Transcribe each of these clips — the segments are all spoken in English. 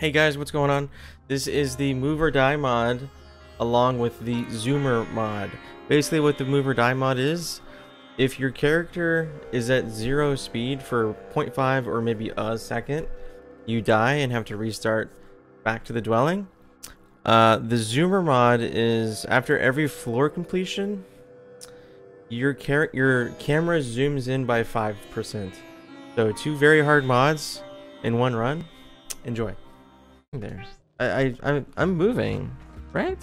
Hey guys, what's going on? This is the Move or Die mod along with the Zoomer mod. Basically what the Move or Die mod is, if your character is at zero speed for 0.5 or maybe a second, you die and have to restart back to the dwelling. The Zoomer mod is after every floor completion, your camera zooms in by 5%. So two very hard mods in one run. Enjoy. There. I'm moving, right?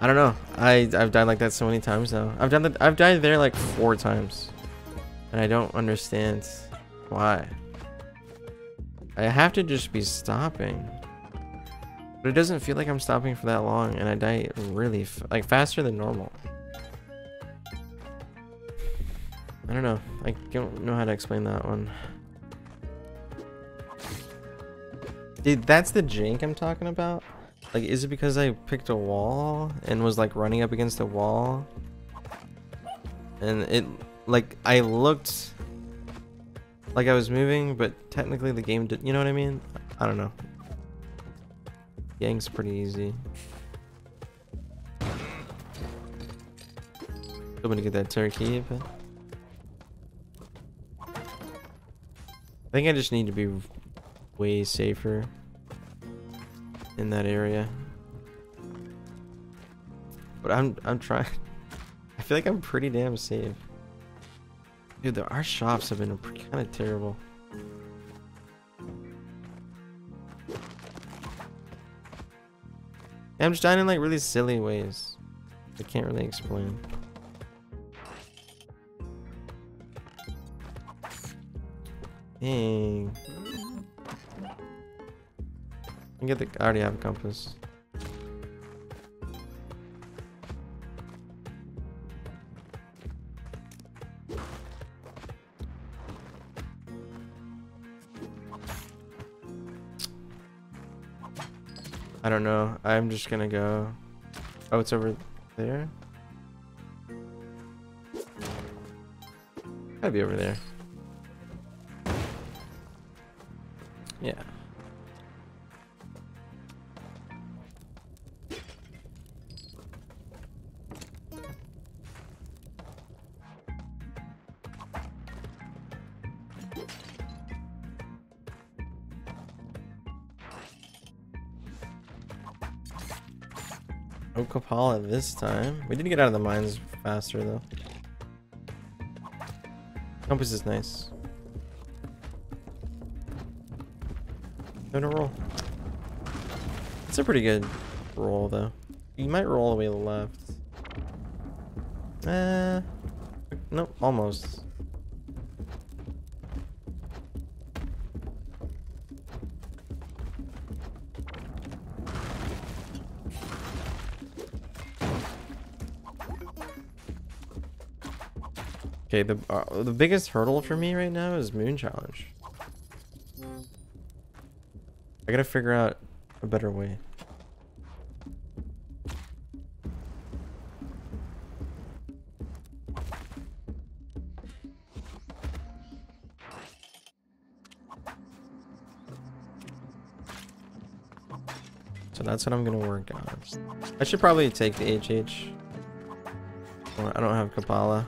I don't know. I've died like that so many times though. I've died there like 4 times, and I don't understand why. I have to just be stopping, but it doesn't feel like I'm stopping for that long, and I die really like faster than normal. I don't know. I don't know how to explain that one. Dude, that's the jank I'm talking about. Like, is it because I picked a wall and was like running up against a wall? And it, like, I looked like I was moving, but technically the game didn't, you know what I mean? I don't know. Yank's pretty easy. I'm gonna get that turkey, but I think I just need to be way safer in that area. But I'm trying. I feel like I'm pretty damn safe. Dude, our shops have been kind of terrible. I'm just dying in like really silly ways. I can't really explain. Dang. I already have a compass. I don't know. I'm just gonna go. Oh, it's over there? Gotta be over there. Yeah. No Kapala this time. We did get out of the mines faster though. Compass is nice. No to roll. It's a pretty good roll though. You might roll away left. Nope, almost. Okay, the biggest hurdle for me right now is Moon Challenge. I gotta figure out a better way. So that's what I'm gonna work on. I should probably take the HH. Well, I don't have Kapala.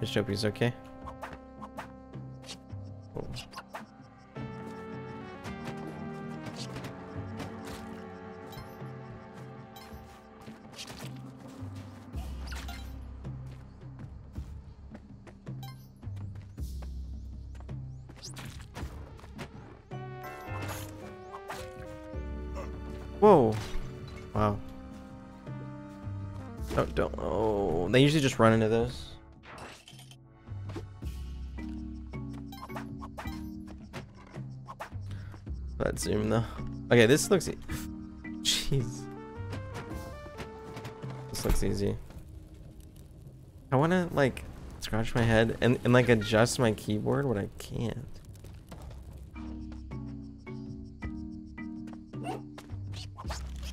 Just hope he's okay. Oh. Whoa! Wow. Oh, don't. Oh, they usually just run into those. That zoom though. Okay, this looks. Jeez. This looks easy. I want to like scratch my head and like adjust my keyboard, but I can't.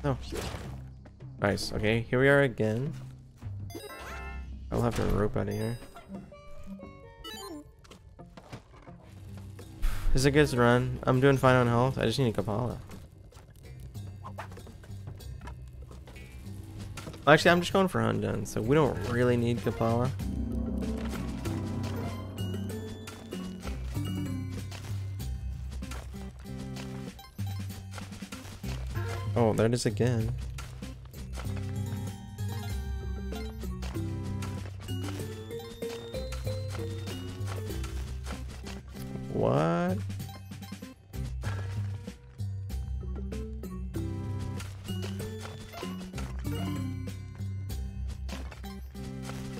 No. Nice. Okay, here we are again. I'll have to rope out of here. It's a good run. I'm doing fine on health. I just need a Kapala. Actually, I'm just going for Hundun, so we don't really need Kapala. Oh, there it is again. What?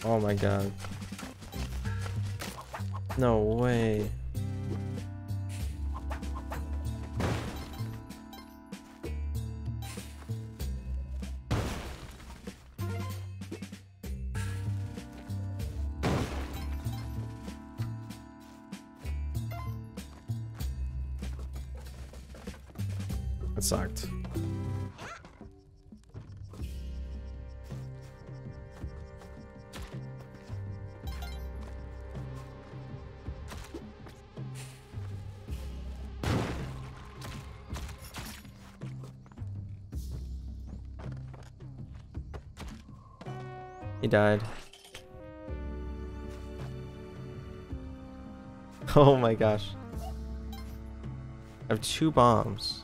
Oh my god. No way. That sucked. He died. Oh my gosh. I have 2 bombs.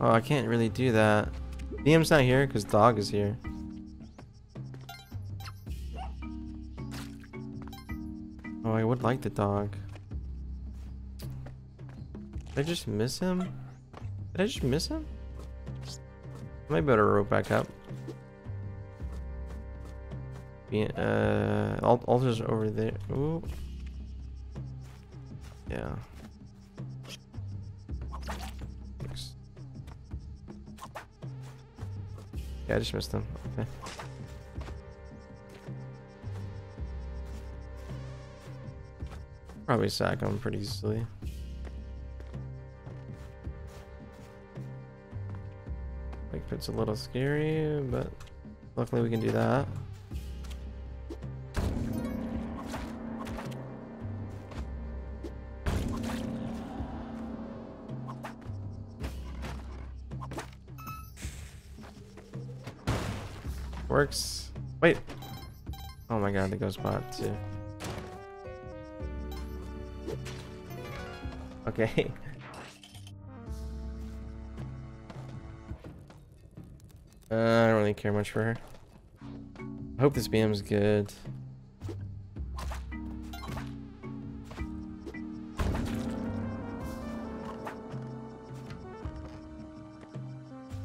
Oh, I can't really do that. DM's not here because Dog is here. Oh, I would like the Dog. Did I just miss him? Did I just miss him? I might be able to rope back up. Altar's over there. Ooh. Yeah. Yeah, I just missed him. Okay. Probably sack him pretty easily. Like, it's a little scary, but luckily we can do that. Works. Wait. Oh my god, that goes bot too. Okay. I don't really care much for her. I hope this BM's good.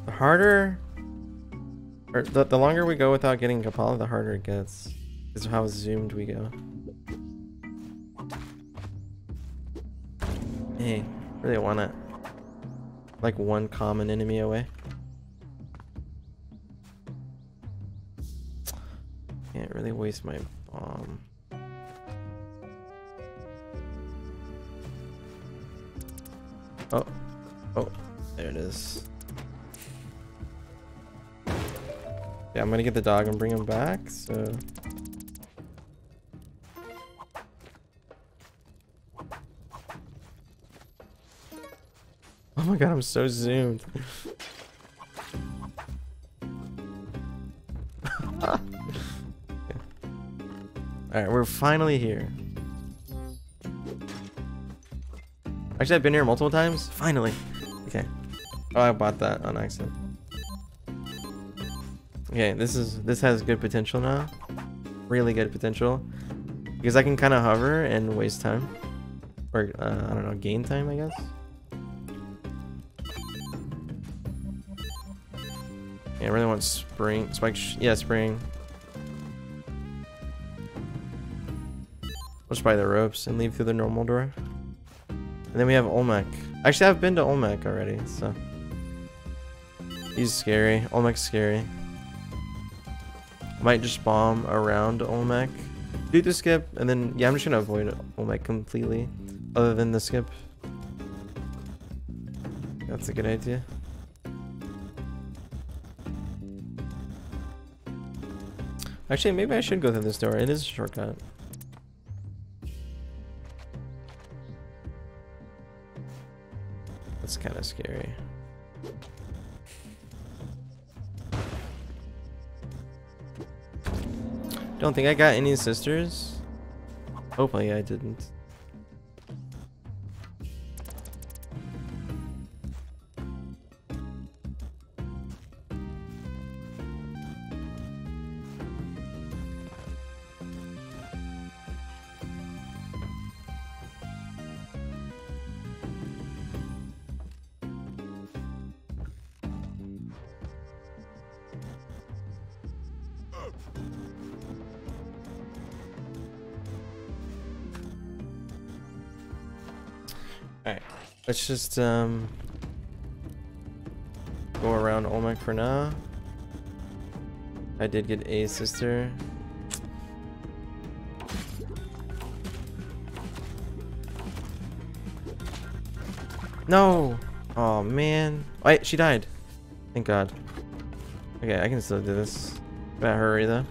The harder... Or the longer we go without getting Kapala, the harder it gets. Is how zoomed we go. Hey, really want it. Like one common enemy away. Can't really waste my bomb. Oh, oh, there it is. Yeah, I'm gonna get the Dog and bring him back, so... Oh my god, I'm so zoomed. Yeah. Alright, we're finally here. Actually, I've been here multiple times. Finally. Okay. Oh, I bought that on accident. Okay, this has good potential now. Really good potential. Because I can kind of hover and waste time. Or, I don't know, gain time, I guess. Yeah, I really want spring. Spike, yeah, spring. Let's buy the ropes and leave through the normal door. And then we have Olmec. Actually, I've been to Olmec already, so. He's scary. Olmec's scary. Might just bomb around Olmec, do the skip, and then yeah, I'm just gonna avoid Olmec completely. other than the skip. That's a good idea. Actually, maybe I should go through this door. It is a shortcut. That's kind of scary. Don't think I got any sisters. Hopefully I didn't. Alright, let's just go around Olmec for now. I did get a sister. No! Oh man. Wait, she died. Thank God. Okay, I can still do this. Better hurry though.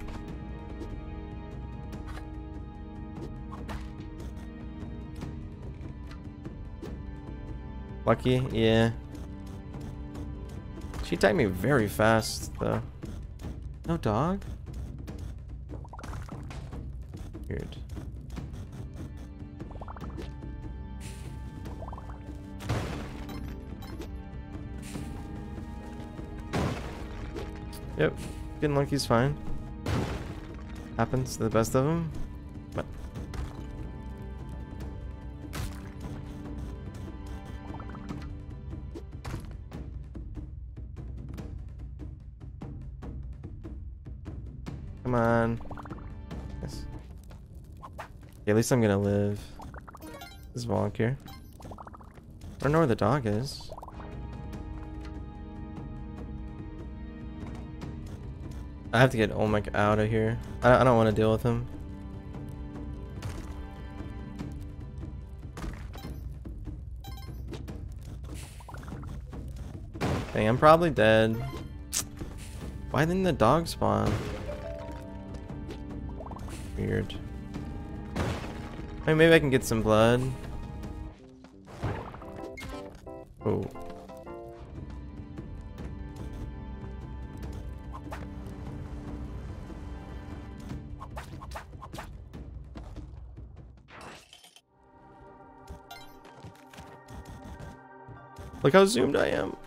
Lucky, yeah. She attacked me very fast, though. No dog? Weird. Yep, getting lucky's fine. Happens to the best of them. But come on. Yes. Yeah, at least I'm gonna live. This Volk here. I don't know where the dog is. I have to get Olmec out of here. I don't want to deal with him. Dang, I'm probably dead. Why didn't the dog spawn? Weird. I mean, maybe I can get some blood. Oh. Look how zoomed I am.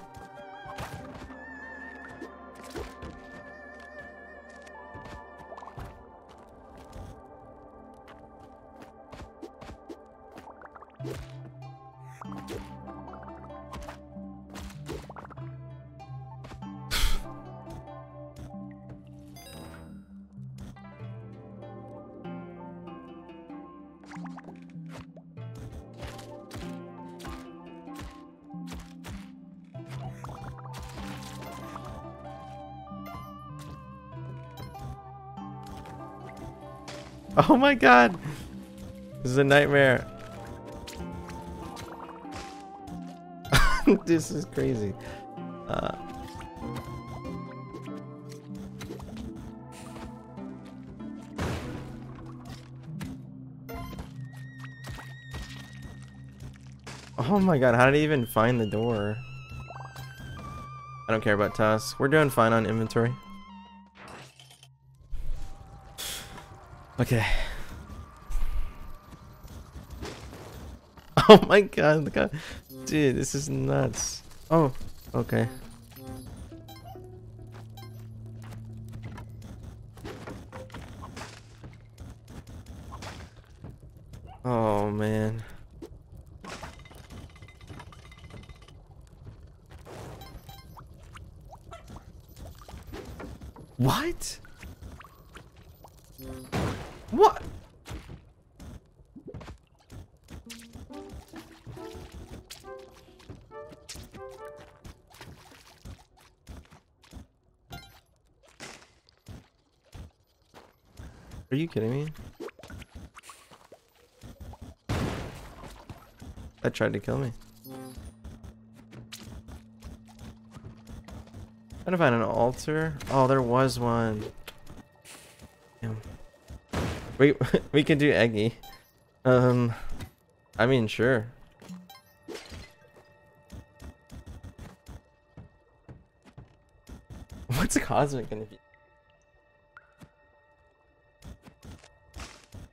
Oh my God, this is a nightmare. This is crazy. Oh my God, how did I even find the door? I don't care about tasks. We're doing fine on inventory. Okay. Oh my God, look how... Dude, this is nuts. Oh, okay. Oh man. What? What? Are you kidding me? That tried to kill me. Trying to find an altar. Oh, there was one. Damn. We can do Eggy. I mean, sure. What's Cosmic gonna be?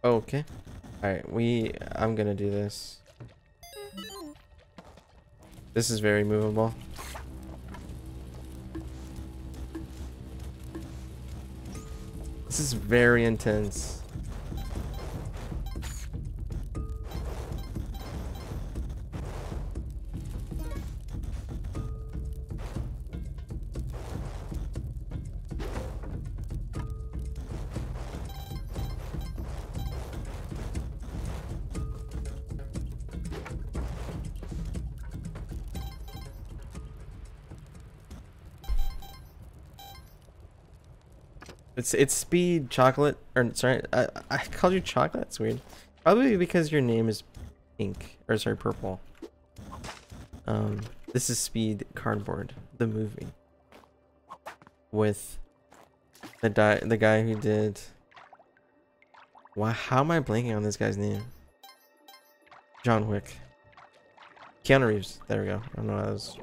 Okay. Alright, I'm gonna do this. This is very movable. This is very intense. It's Speed Chocolate, or sorry, I called you Chocolate. It's weird. Probably because your name is pink, or sorry, purple. This is Speed Cardboard, the movie, with the guy who did. Why? How am I blanking on this guy's name? John Wick. Keanu Reeves. There we go. I don't know how that was.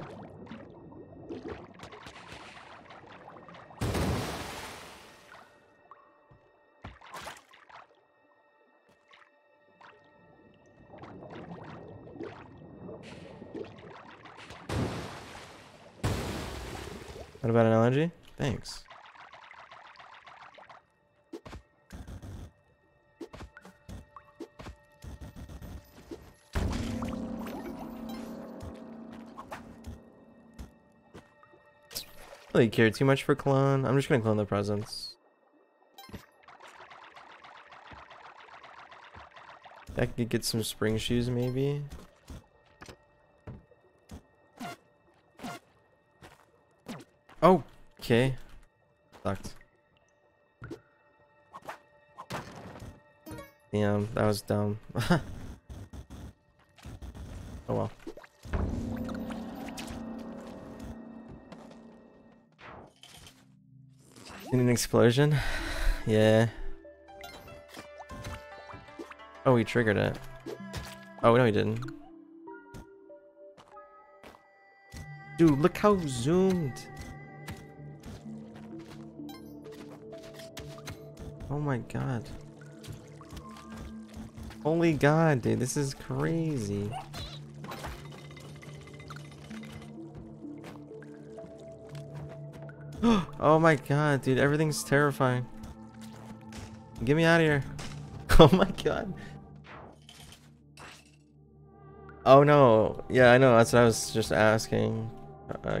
What about an allergy? Thanks. Really care too much for clone. I'm just gonna clone the presents. I could get some spring shoes maybe. Okay. Sucked. Damn, that was dumb. Oh well. In an explosion? Yeah. Oh, he triggered it. Oh, no, he didn't. Dude, look how zoomed. Oh my god. Holy god, dude, this is crazy. Oh my god, dude, everything's terrifying. Get me out of here. Oh my god. Oh no. Yeah, I know, that's what I was just asking.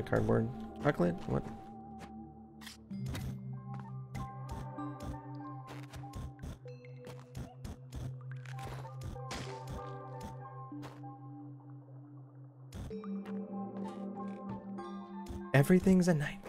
Cardboard. Chocolate? What? Everything's a nightmare.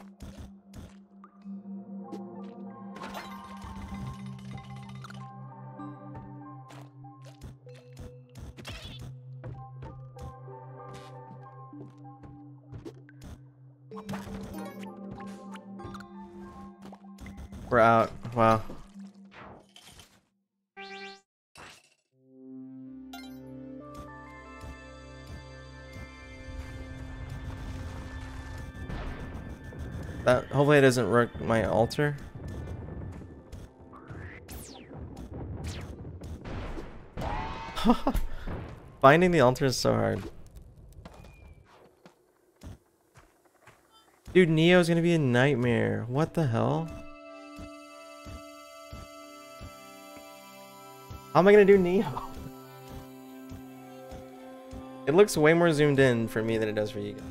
We're out. Wow. Hopefully it doesn't wreck my altar. Finding the altar is so hard. Dude, Neo's gonna be a nightmare. What the hell? How am I gonna do Neo? It looks way more zoomed in for me than it does for you guys.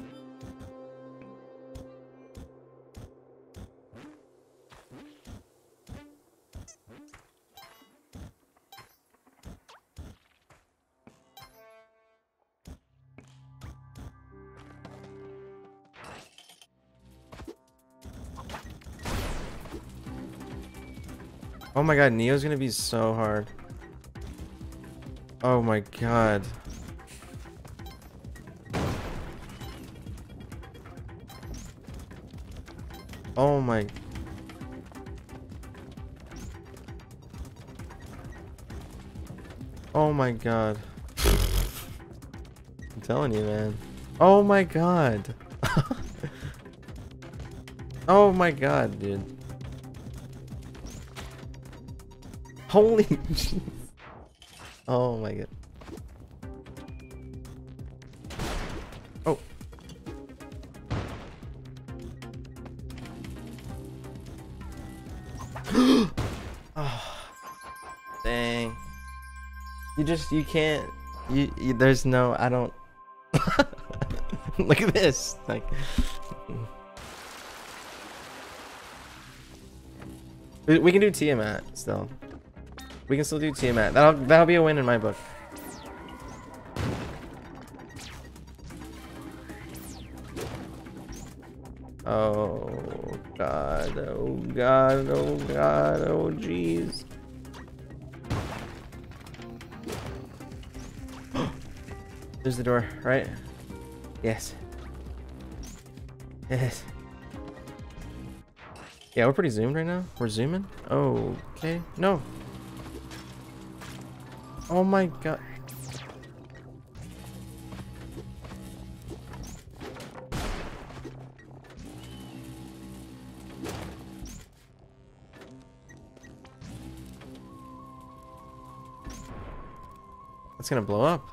Oh my god, Neo's gonna be so hard. Oh my god. Oh my. Oh my god. I'm telling you, man. Oh my god. Oh my god, dude. Holy jeez. Oh my god. Oh. Oh. Dang. You can't. You there's no, I don't. Look at this. Like. We can do Tiamat still. We can still do Tiamat. That'll be a win in my book. Oh god, oh god, oh god, oh jeez. There's the door, right? Yes. Yes. Yeah, we're pretty zoomed right now. We're zooming. Okay. No. Oh my god. That's gonna blow up.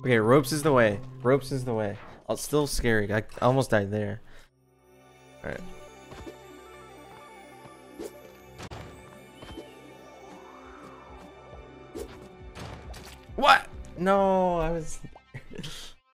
Okay, ropes is the way. Ropes is the way. Oh, it's still scary. I almost died there. Alright. What? No, I was...